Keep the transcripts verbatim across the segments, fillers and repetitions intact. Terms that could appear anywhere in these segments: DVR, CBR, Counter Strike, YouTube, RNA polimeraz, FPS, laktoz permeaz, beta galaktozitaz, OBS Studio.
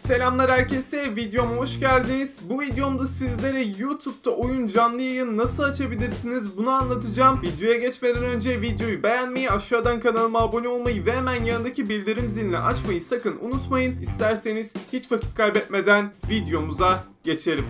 Selamlar herkese, videoma hoş geldiniz. Bu videomda sizlere YouTube'da oyun canlı yayın nasıl açabilirsiniz bunu anlatacağım. Videoya geçmeden önce videoyu beğenmeyi, aşağıdan kanalıma abone olmayı ve hemen yanındaki bildirim zilini açmayı sakın unutmayın. İsterseniz hiç vakit kaybetmeden videomuza geçelim.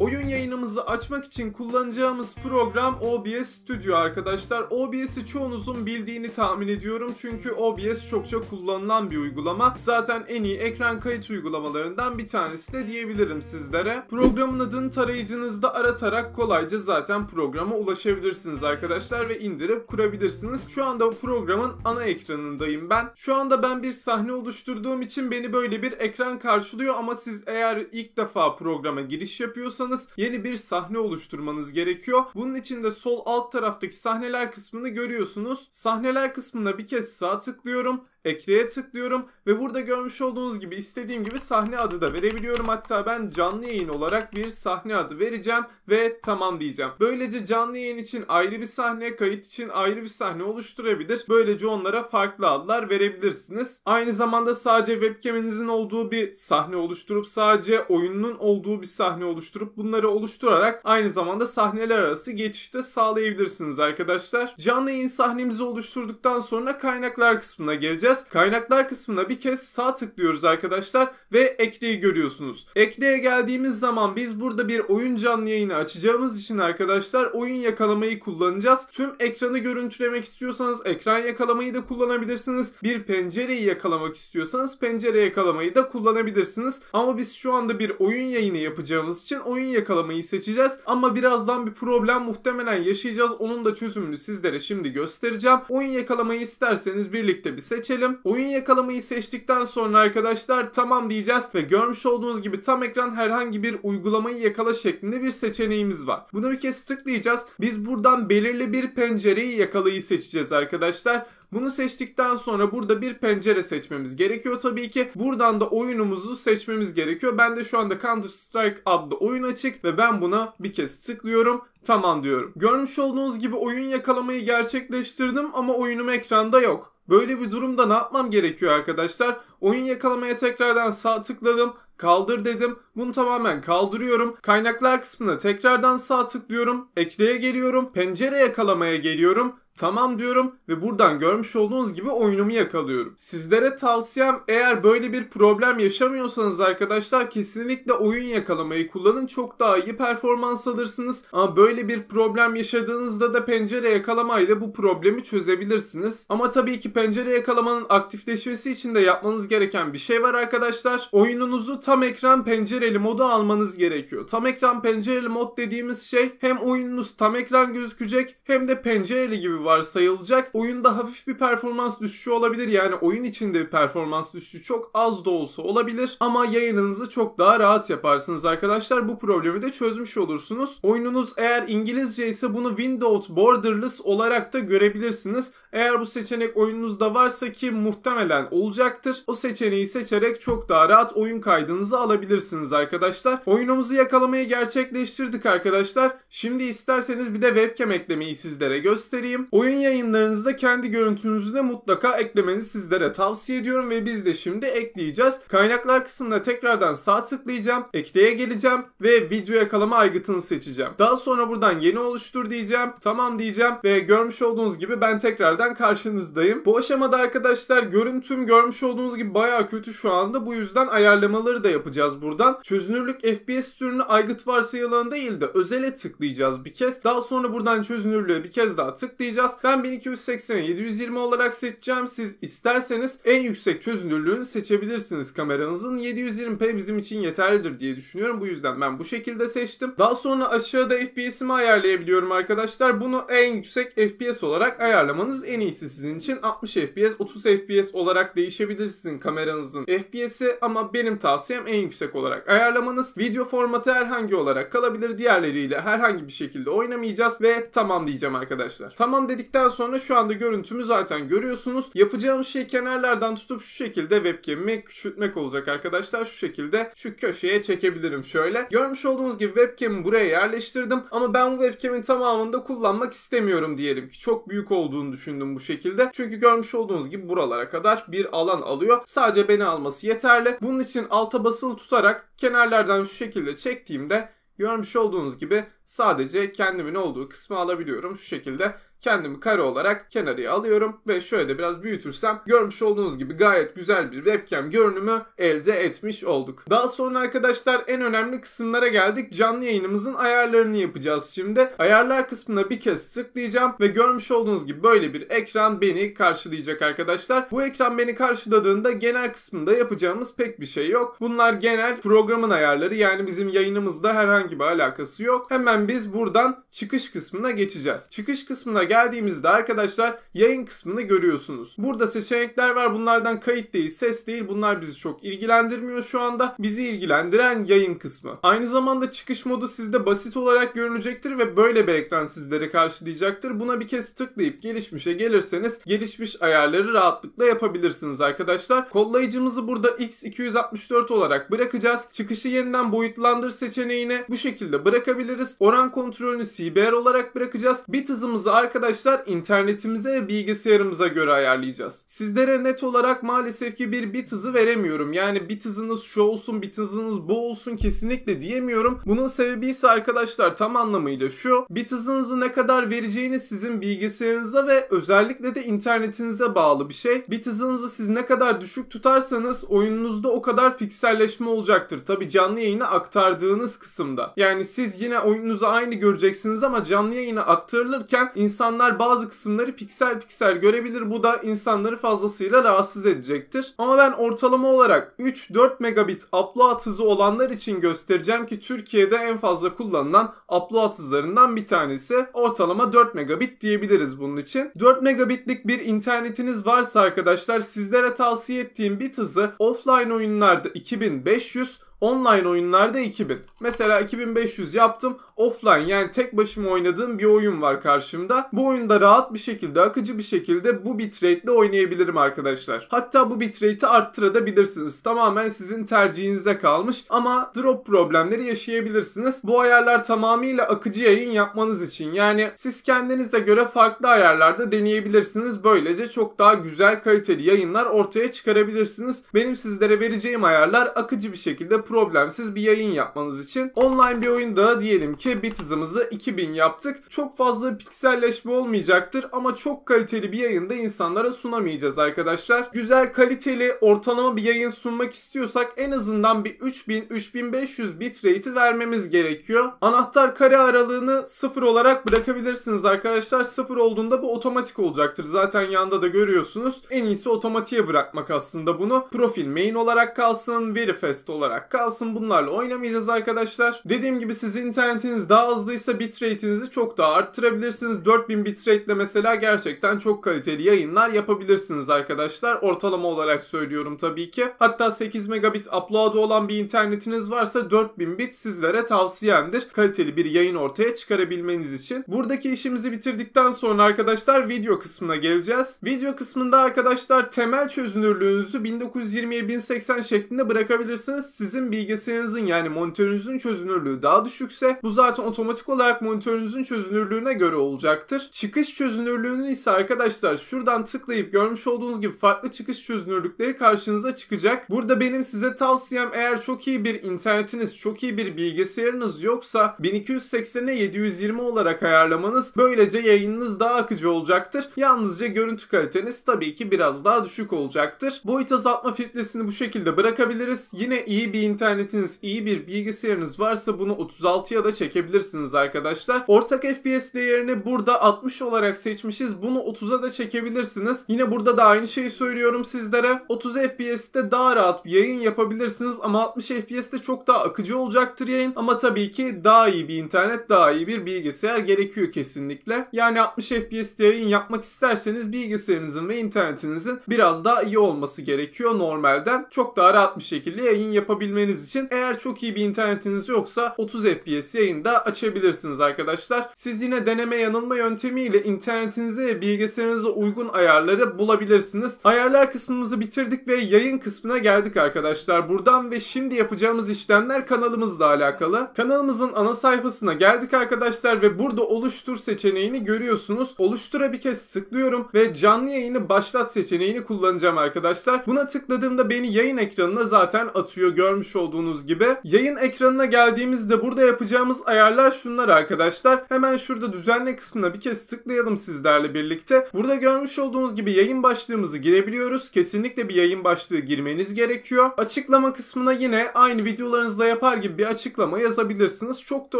Oyun yayınımızı açmak için kullanacağımız program O B S Studio arkadaşlar. O B S'i çoğunuzun bildiğini tahmin ediyorum. Çünkü O B S çokça kullanılan bir uygulama. Zaten en iyi ekran kayıt uygulamalarından bir tanesi de diyebilirim sizlere. Programın adını tarayıcınızda aratarak kolayca zaten programa ulaşabilirsiniz arkadaşlar ve indirip kurabilirsiniz. Şu anda programın ana ekranındayım ben. Şu anda ben bir sahne oluşturduğum için beni böyle bir ekran karşılıyor ama siz eğer ilk defa programa giriş yapıyorsanız yeni bir sahne oluşturmanız gerekiyor. Bunun için de sol alt taraftaki sahneler kısmını görüyorsunuz. Sahneler kısmına bir kez sağ tıklıyorum. Ekle'ye tıklıyorum ve burada görmüş olduğunuz gibi istediğim gibi sahne adı da verebiliyorum. Hatta ben canlı yayın olarak bir sahne adı vereceğim ve tamam diyeceğim. Böylece canlı yayın için ayrı bir sahne, kayıt için ayrı bir sahne oluşturabilir. Böylece onlara farklı adlar verebilirsiniz. Aynı zamanda sadece webcam'inizin olduğu bir sahne oluşturup, sadece oyunun olduğu bir sahne oluşturup bunları oluşturarak aynı zamanda sahneler arası geçişte sağlayabilirsiniz arkadaşlar. Canlı yayın sahnemizi oluşturduktan sonra kaynaklar kısmına geleceğiz. Kaynaklar kısmına bir kez sağ tıklıyoruz arkadaşlar ve ekleyi görüyorsunuz. Ekleye geldiğimiz zaman biz burada bir oyun canlı yayını açacağımız için arkadaşlar oyun yakalamayı kullanacağız. Tüm ekranı görüntülemek istiyorsanız ekran yakalamayı da kullanabilirsiniz. Bir pencereyi yakalamak istiyorsanız pencere yakalamayı da kullanabilirsiniz. Ama biz şu anda bir oyun yayını yapacağımız için oyun yakalamayı seçeceğiz. Ama birazdan bir problem muhtemelen yaşayacağız. Onun da çözümünü sizlere şimdi göstereceğim. Oyun yakalamayı isterseniz birlikte bir seçelim. Oyun yakalamayı seçtikten sonra arkadaşlar tamam diyeceğiz ve görmüş olduğunuz gibi tam ekran herhangi bir uygulamayı yakala şeklinde bir seçeneğimiz var. Bunu bir kez tıklayacağız. Biz buradan belirli bir pencereyi yakalayı seçeceğiz arkadaşlar. Bunu seçtikten sonra burada bir pencere seçmemiz gerekiyor tabii ki. Buradan da oyunumuzu seçmemiz gerekiyor. Ben de şu anda Counter Strike adlı oyun açık ve ben buna bir kez tıklıyorum. Tamam diyorum. Görmüş olduğunuz gibi oyun yakalamayı gerçekleştirdim ama oyunum ekranda yok. Böyle bir durumda ne yapmam gerekiyor arkadaşlar? Oyun yakalamaya tekrardan sağ tıkladım. Kaldır dedim. Bunu tamamen kaldırıyorum. Kaynaklar kısmına tekrardan sağ tıklıyorum. Ekleye geliyorum. Pencere yakalamaya geliyorum. Tamam diyorum ve buradan görmüş olduğunuz gibi oyunumu yakalıyorum. Sizlere tavsiyem eğer böyle bir problem yaşamıyorsanız arkadaşlar kesinlikle oyun yakalamayı kullanın. Çok daha iyi performans alırsınız. Ama böyle bir problem yaşadığınızda da pencere yakalamayla bu problemi çözebilirsiniz. Ama tabii ki pencere yakalamanın aktifleşmesi için de yapmanız gereken bir şey var arkadaşlar. Oyununuzu tam ekran pencereli modu almanız gerekiyor. Tam ekran pencereli mod dediğimiz şey hem oyununuz tam ekran gözükecek hem de pencereli gibi varsayılacak. Oyunda hafif bir performans düşüşü olabilir. Yani oyun içinde bir performans düşüşü çok az da olsa olabilir. Ama yayınınızı çok daha rahat yaparsınız arkadaşlar. Bu problemi de çözmüş olursunuz. Oyununuz eğer İngilizce ise bunu Windows Borderless olarak da görebilirsiniz. Eğer bu seçenek oyununuzda varsa ki muhtemelen olacaktır. O seçeneği seçerek çok daha rahat oyun kaydınızı alabilirsiniz arkadaşlar. Oyunumuzu yakalamayı gerçekleştirdik arkadaşlar. Şimdi isterseniz bir de webcam eklemeyi sizlere göstereyim. Oyun yayınlarınızda kendi görüntünüzü de mutlaka eklemenizi sizlere tavsiye ediyorum ve biz de şimdi ekleyeceğiz. Kaynaklar kısmına tekrardan sağ tıklayacağım, ekleye geleceğim ve video yakalama aygıtını seçeceğim. Daha sonra buradan yeni oluştur diyeceğim, tamam diyeceğim ve görmüş olduğunuz gibi ben tekrardan karşınızdayım. Bu aşamada arkadaşlar görüntüm görmüş olduğunuz gibi bayağı kötü şu anda, bu yüzden ayarlamaları da yapacağız buradan. Çözünürlük F P S türünü aygıt varsayılan değil de özele tıklayacağız bir kez. Daha sonra buradan çözünürlüğe bir kez daha tıklayacağız. Ben bin iki yüz seksen yedi yüz yirmi olarak seçeceğim. Siz isterseniz en yüksek çözünürlüğünü seçebilirsiniz kameranızın. yedi yüz yirmi p bizim için yeterlidir diye düşünüyorum. Bu yüzden ben bu şekilde seçtim. Daha sonra aşağıda F P S'imi ayarlayabiliyorum arkadaşlar. Bunu en yüksek F P S olarak ayarlamanız en iyisi sizin için. altmış F P S, otuz F P S olarak değişebilir sizin kameranızın F P S'i ama benim tavsiyem en yüksek olarak ayarlamanız. Video formatı herhangi olarak kalabilir. Diğerleriyle herhangi bir şekilde oynamayacağız ve tamam diyeceğim arkadaşlar. Tamam dedikten sonra şu anda görüntümü zaten görüyorsunuz. Yapacağım şey kenarlardan tutup şu şekilde webcam'imi küçültmek olacak arkadaşlar. Şu şekilde şu köşeye çekebilirim şöyle. Görmüş olduğunuz gibi webcam'i buraya yerleştirdim ama ben bu webcam'in tamamını da kullanmak istemiyorum diyelim ki çok büyük olduğunu düşündüm. düşündüm bu şekilde. Çünkü görmüş olduğunuz gibi buralara kadar bir alan alıyor. Sadece beni alması yeterli. Bunun için alta basılı tutarak kenarlardan şu şekilde çektiğimde görmüş olduğunuz gibi sadece kendimin olduğu kısmı alabiliyorum. Şu şekilde kendimi kare olarak kenarıya alıyorum ve şöyle de biraz büyütürsem görmüş olduğunuz gibi gayet güzel bir webcam görünümü elde etmiş olduk. Daha sonra arkadaşlar en önemli kısımlara geldik. Canlı yayınımızın ayarlarını yapacağız şimdi. Ayarlar kısmına bir kez tıklayacağım ve görmüş olduğunuz gibi böyle bir ekran beni karşılayacak arkadaşlar. Bu ekran beni karşıladığında genel kısmında yapacağımız pek bir şey yok. Bunlar genel programın ayarları, yani bizim yayınımızla herhangi bir alakası yok. Hemen biz buradan çıkış kısmına geçeceğiz. Çıkış kısmına geldiğimizde arkadaşlar yayın kısmını görüyorsunuz. Burada seçenekler var. Bunlardan kayıt değil, ses değil. Bunlar bizi çok ilgilendirmiyor şu anda. Bizi ilgilendiren yayın kısmı. Aynı zamanda çıkış modu sizde basit olarak görünecektir ve böyle bir ekran sizlere karşılayacaktır. Buna bir kez tıklayıp gelişmişe gelirseniz gelişmiş ayarları rahatlıkla yapabilirsiniz arkadaşlar. Kodlayıcımızı burada X iki yüz altmış dört olarak bırakacağız. Çıkışı yeniden boyutlandır seçeneğine bu şekilde bırakabiliriz. Oran kontrolünü C B R olarak bırakacağız. Bit hızımızı arkadaşlar Arkadaşlar internetimize ve bilgisayarımıza göre ayarlayacağız. Sizlere net olarak maalesef ki bir bit hızı veremiyorum. Yani bit hızınız şu olsun, bit hızınız bu olsun kesinlikle diyemiyorum. Bunun sebebi ise arkadaşlar tam anlamıyla şu: bit hızınızı ne kadar vereceğiniz sizin bilgisayarınıza ve özellikle de internetinize bağlı bir şey. Bit hızınızı siz ne kadar düşük tutarsanız oyununuzda o kadar pikselleşme olacaktır. Tabi canlı yayına aktardığınız kısımda. Yani siz yine oyununuzu aynı göreceksiniz ama canlı yayına aktarılırken insan İnsanlar bazı kısımları piksel piksel görebilir. Bu da insanları fazlasıyla rahatsız edecektir. Ama ben ortalama olarak üç dört megabit upload hızı olanlar için göstereceğim ki Türkiye'de en fazla kullanılan upload hızlarından bir tanesi. Ortalama dört megabit diyebiliriz bunun için. dört megabitlik bir internetiniz varsa arkadaşlar sizlere tavsiye ettiğim bit hızı offline oyunlarda iki bin beş yüz, online oyunlarda iki bin. Mesela iki bin beş yüz yaptım. Offline, yani tek başıma oynadığım bir oyun var karşımda. Bu oyunda rahat bir şekilde, akıcı bir şekilde bu bitrate'le oynayabilirim arkadaşlar. Hatta bu bitrate'i arttırabilirsiniz. Tamamen sizin tercihinize kalmış ama drop problemleri yaşayabilirsiniz. Bu ayarlar tamamıyla akıcı yayın yapmanız için. Yani siz kendinize göre farklı ayarlarda deneyebilirsiniz. Böylece çok daha güzel, kaliteli yayınlar ortaya çıkarabilirsiniz. Benim sizlere vereceğim ayarlar akıcı bir şekilde problemsiz bir yayın yapmanız için. Online bir oyunda diyelim ki bit hızımızı iki bin yaptık. Çok fazla pikselleşme olmayacaktır ama çok kaliteli bir yayında insanlara sunamayacağız arkadaşlar. Güzel, kaliteli, ortalama bir yayın sunmak istiyorsak en azından bir üç bin üç bin beş yüz bitrate'i vermemiz gerekiyor. Anahtar kare aralığını sıfır olarak bırakabilirsiniz arkadaşlar. sıfır olduğunda bu otomatik olacaktır. Zaten yanda da görüyorsunuz. En iyisi otomatiğe bırakmak aslında bunu. Profil main olarak kalsın, verifest olarak kalsın. Kalsın, bunlarla oynamayacağız arkadaşlar. Dediğim gibi sizin internetiniz daha hızlıysa bitrate'inizi çok daha arttırabilirsiniz. dört bin bitrate ile mesela gerçekten çok kaliteli yayınlar yapabilirsiniz arkadaşlar. Ortalama olarak söylüyorum tabii ki. Hatta sekiz megabit upload'u olan bir internetiniz varsa dört bin bit sizlere tavsiyemdir. Kaliteli bir yayın ortaya çıkarabilmeniz için. Buradaki işimizi bitirdikten sonra arkadaşlar video kısmına geleceğiz. Video kısmında arkadaşlar temel çözünürlüğünüzü bin dokuz yüz yirmiye bin seksen şeklinde bırakabilirsiniz. Sizin bilgisayarınızın, yani monitörünüzün çözünürlüğü daha düşükse bu zaten otomatik olarak monitörünüzün çözünürlüğüne göre olacaktır. Çıkış çözünürlüğünü ise arkadaşlar şuradan tıklayıp görmüş olduğunuz gibi farklı çıkış çözünürlükleri karşınıza çıkacak. Burada benim size tavsiyem, eğer çok iyi bir internetiniz, çok iyi bir bilgisayarınız yoksa bin iki yüz seksene yedi yüz yirmi olarak ayarlamanız. Böylece yayınınız daha akıcı olacaktır. Yalnızca görüntü kaliteniz tabii ki biraz daha düşük olacaktır. Boyut azaltma filtresini bu şekilde bırakabiliriz. Yine iyi bir internetiniz, iyi bir bilgisayarınız varsa bunu otuz altıya da çekebilirsiniz arkadaşlar. Ortak F P S değerini burada altmış olarak seçmişiz. Bunu otuza da çekebilirsiniz. Yine burada da aynı şeyi söylüyorum sizlere. otuz F P S'te daha rahat bir yayın yapabilirsiniz ama altmış F P S'te çok daha akıcı olacaktır yayın. Ama tabii ki daha iyi bir internet, daha iyi bir bilgisayar gerekiyor kesinlikle. Yani altmış F P S'te yayın yapmak isterseniz bilgisayarınızın ve internetinizin biraz daha iyi olması gerekiyor normalden. Çok daha rahat bir şekilde yayın yapabilmeniz açabilmeniz için eğer çok iyi bir internetiniz yoksa otuz F P S yayında açabilirsiniz arkadaşlar. Siz yine deneme yanılma yöntemiyle internetinize ve bilgisayarınıza uygun ayarları bulabilirsiniz. Ayarlar kısmımızı bitirdik ve yayın kısmına geldik arkadaşlar. Buradan ve şimdi yapacağımız işlemler kanalımızla alakalı. Kanalımızın ana sayfasına geldik arkadaşlar ve burada oluştur seçeneğini görüyorsunuz. Oluştura bir kez tıklıyorum ve canlı yayını başlat seçeneğini kullanacağım arkadaşlar. Buna tıkladığımda beni yayın ekranına zaten atıyor görmüş olduğunuz gibi. Yayın ekranına geldiğimizde burada yapacağımız ayarlar şunlar arkadaşlar. Hemen şurada düzenle kısmına bir kez tıklayalım sizlerle birlikte. Burada görmüş olduğunuz gibi yayın başlığımızı girebiliyoruz. Kesinlikle bir yayın başlığı girmeniz gerekiyor. Açıklama kısmına yine aynı videolarınızda yapar gibi bir açıklama yazabilirsiniz. Çok da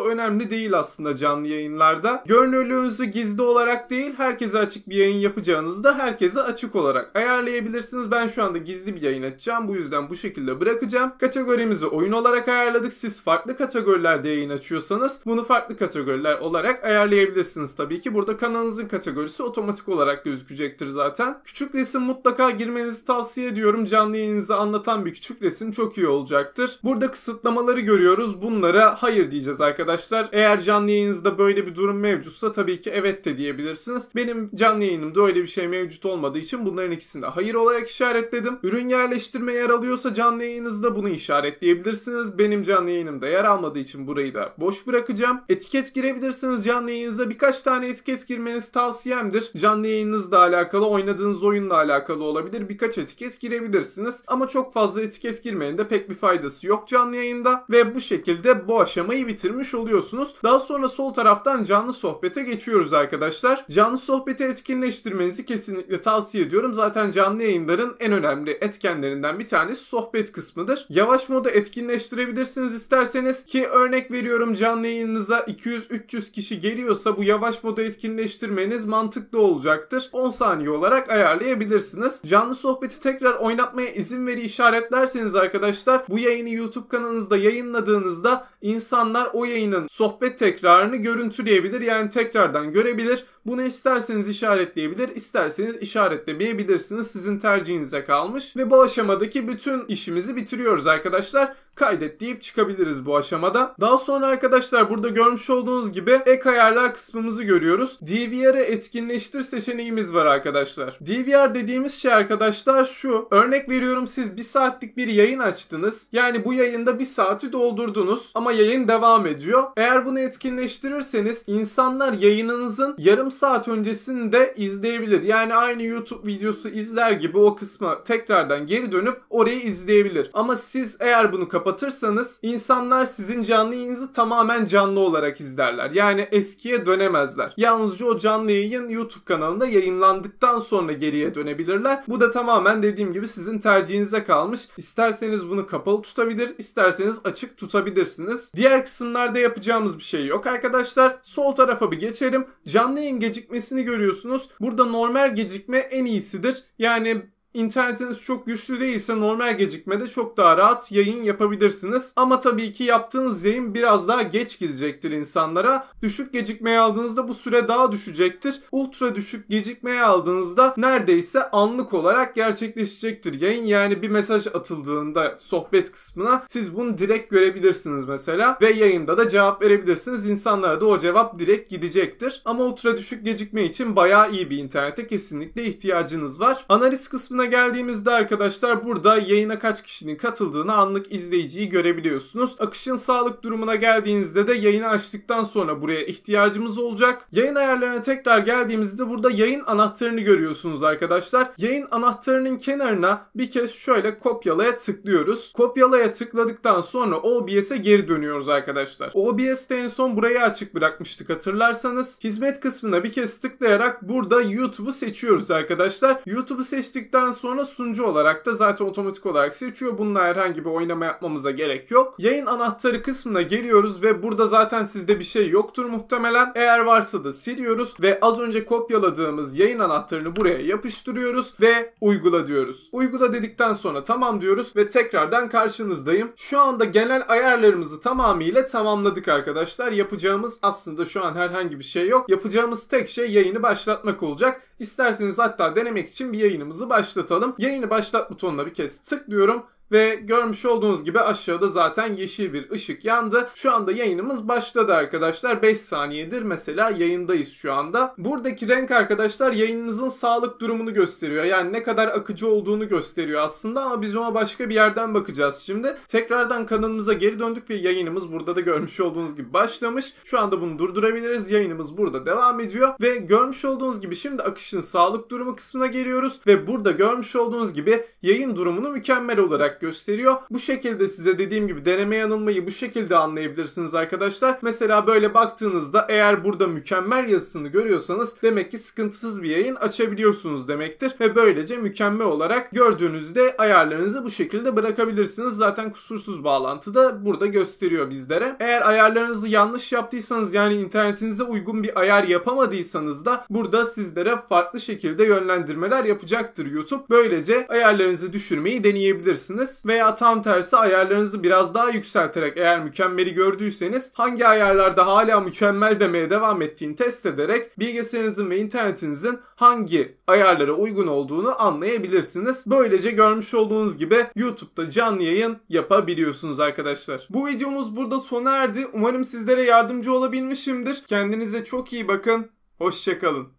önemli değil aslında canlı yayınlarda. Görünürlüğünüzü gizli olarak değil, herkese açık bir yayın yapacağınızı da herkese açık olarak ayarlayabilirsiniz. Ben şu anda gizli bir yayın açacağım. Bu yüzden bu şekilde bırakacağım. Kategorimizi oyun olarak ayarladık. Siz farklı kategorilerde yayın açıyorsanız bunu farklı kategoriler olarak ayarlayabilirsiniz. Tabii ki burada kanalınızın kategorisi otomatik olarak gözükecektir zaten. Küçük resim mutlaka girmenizi tavsiye ediyorum. Canlı yayınınızı anlatan bir küçük resim çok iyi olacaktır. Burada kısıtlamaları görüyoruz. Bunlara hayır diyeceğiz arkadaşlar. Eğer canlı yayınınızda böyle bir durum mevcutsa tabii ki evet de diyebilirsiniz. Benim canlı yayınımda öyle bir şey mevcut olmadığı için bunların ikisini de hayır olarak işaretledim. Ürün yerleştirme yer alıyorsa canlı yayınınızda bunu işaretleyebilirsiniz. Benim canlı yayınımda yer almadığı için burayı da boş bırakacağım. Etiket girebilirsiniz canlı yayınınıza. Birkaç tane etiket girmeniz tavsiyemdir. Canlı yayınınızla alakalı, oynadığınız oyunla alakalı olabilir. Birkaç etiket girebilirsiniz. Ama çok fazla etiket girmenin de pek bir faydası yok canlı yayında. Ve bu şekilde bu aşamayı bitirmiş oluyorsunuz. Daha sonra sol taraftan canlı sohbete geçiyoruz arkadaşlar. Canlı sohbeti etkinleştirmenizi kesinlikle tavsiye ediyorum. Zaten canlı yayınların en önemli etkenlerinden bir tanesi sohbet kısmıdır. Yavaş moda etkinleştirebilirsiniz isterseniz ki örnek veriyorum canlı yayınınıza iki yüz üç yüz kişi geliyorsa bu yavaş moda etkinleştirmeniz mantıklı olacaktır. on saniye olarak ayarlayabilirsiniz. Canlı sohbeti tekrar oynatmaya izin veri işaretlerseniz arkadaşlar bu yayını YouTube kanalınızda yayınladığınızda insanlar o yayının sohbet tekrarını görüntüleyebilir. Yani tekrardan görebilir. Bunu isterseniz işaretleyebilir, isterseniz işaretlemeyebilirsiniz. Sizin tercihinize kalmış. Ve bu aşamadaki bütün işimizi bitiriyoruz arkadaşlar. Kaydet deyip çıkabiliriz bu aşamada. Daha sonra arkadaşlar burada görmüş olduğunuz gibi ek ayarlar kısmımızı görüyoruz. D V R'ı etkinleştir seçeneğimiz var arkadaşlar. D V R dediğimiz şey arkadaşlar şu. Örnek veriyorum siz bir saatlik bir yayın açtınız. Yani bu yayında bir saati doldurdunuz ama yayın devam ediyor. Eğer bunu etkinleştirirseniz insanlar yayınınızın yarım saat öncesini de izleyebilir. Yani aynı YouTube videosu izler gibi o kısma tekrardan geri dönüp orayı izleyebilir. Ama siz eğer bunu kapatırsanız kapatırsanız insanlar sizin canlı yayınınızı tamamen canlı olarak izlerler. Yani eskiye dönemezler. Yalnızca o canlı yayın YouTube kanalında yayınlandıktan sonra geriye dönebilirler. Bu da tamamen dediğim gibi sizin tercihinize kalmış. İsterseniz bunu kapalı tutabilir, isterseniz açık tutabilirsiniz. Diğer kısımlarda yapacağımız bir şey yok arkadaşlar. Sol tarafa bir geçelim. Canlı yayın gecikmesini görüyorsunuz. Burada normal gecikme en iyisidir. Yani İnternetiniz çok güçlü değilse normal gecikmede çok daha rahat yayın yapabilirsiniz. Ama tabii ki yaptığınız yayın biraz daha geç gidecektir insanlara. Düşük gecikmeye aldığınızda bu süre daha düşecektir. Ultra düşük gecikmeye aldığınızda neredeyse anlık olarak gerçekleşecektir yayın. Yani bir mesaj atıldığında sohbet kısmına siz bunu direkt görebilirsiniz mesela. Ve yayında da cevap verebilirsiniz. İnsanlara da o cevap direkt gidecektir. Ama ultra düşük gecikme için bayağı iyi bir internete kesinlikle ihtiyacınız var. Analiz kısmına geldiğimizde arkadaşlar burada yayına kaç kişinin katıldığını anlık izleyiciyi görebiliyorsunuz. Akışın sağlık durumuna geldiğinizde de yayını açtıktan sonra buraya ihtiyacımız olacak. Yayın ayarlarına tekrar geldiğimizde burada yayın anahtarını görüyorsunuz arkadaşlar. Yayın anahtarının kenarına bir kez şöyle kopyalaya tıklıyoruz. Kopyalaya tıkladıktan sonra O B S'e geri dönüyoruz arkadaşlar. O B S'te en son burayı açık bırakmıştık hatırlarsanız. Hizmet kısmına bir kez tıklayarak burada YouTube'u seçiyoruz arkadaşlar. YouTube'u seçtikten sonra sunucu olarak da zaten otomatik olarak seçiyor. Bununla herhangi bir oynama yapmamıza gerek yok. Yayın anahtarı kısmına geliyoruz ve burada zaten sizde bir şey yoktur muhtemelen. Eğer varsa da siliyoruz ve az önce kopyaladığımız yayın anahtarını buraya yapıştırıyoruz ve uygula diyoruz. Uygula dedikten sonra tamam diyoruz ve tekrardan karşınızdayım. Şu anda genel ayarlarımızı tamamıyla tamamladık arkadaşlar. Yapacağımız aslında şu an herhangi bir şey yok. Yapacağımız tek şey yayını başlatmak olacak. İsterseniz hatta denemek için bir yayınımızı başlatalım. Yayını başlat butonuna bir kez tıklıyorum. Ve görmüş olduğunuz gibi aşağıda zaten yeşil bir ışık yandı. Şu anda yayınımız başladı arkadaşlar. beş saniyedir mesela yayındayız şu anda. Buradaki renk arkadaşlar yayınınızın sağlık durumunu gösteriyor. Yani ne kadar akıcı olduğunu gösteriyor aslında ama biz ona başka bir yerden bakacağız şimdi. Tekrardan kanalımıza geri döndük ve yayınımız burada da görmüş olduğunuz gibi başlamış. Şu anda bunu durdurabiliriz. Yayınımız burada devam ediyor. Ve görmüş olduğunuz gibi şimdi akışın sağlık durumu kısmına geliyoruz. Ve burada görmüş olduğunuz gibi yayın durumunu mükemmel olarak gösteriyor. Bu şekilde size dediğim gibi deneme yanılmayı bu şekilde anlayabilirsiniz arkadaşlar. Mesela böyle baktığınızda eğer burada mükemmel yazısını görüyorsanız demek ki sıkıntısız bir yayın açabiliyorsunuz demektir. Ve böylece mükemmel olarak gördüğünüzde ayarlarınızı bu şekilde bırakabilirsiniz. Zaten kusursuz bağlantı da burada gösteriyor bizlere. Eğer ayarlarınızı yanlış yaptıysanız yani internetinize uygun bir ayar yapamadıysanız da burada sizlere farklı şekilde yönlendirmeler yapacaktır YouTube. Böylece ayarlarınızı düşürmeyi deneyebilirsiniz. Veya tam tersi ayarlarınızı biraz daha yükselterek eğer mükemmeli gördüyseniz hangi ayarlarda hala mükemmel demeye devam ettiğini test ederek bilgisayarınızın ve internetinizin hangi ayarlara uygun olduğunu anlayabilirsiniz. Böylece görmüş olduğunuz gibi YouTube'da canlı yayın yapabiliyorsunuz arkadaşlar. Bu videomuz burada sona erdi. Umarım sizlere yardımcı olabilmişimdir. Kendinize çok iyi bakın. Hoşça kalın.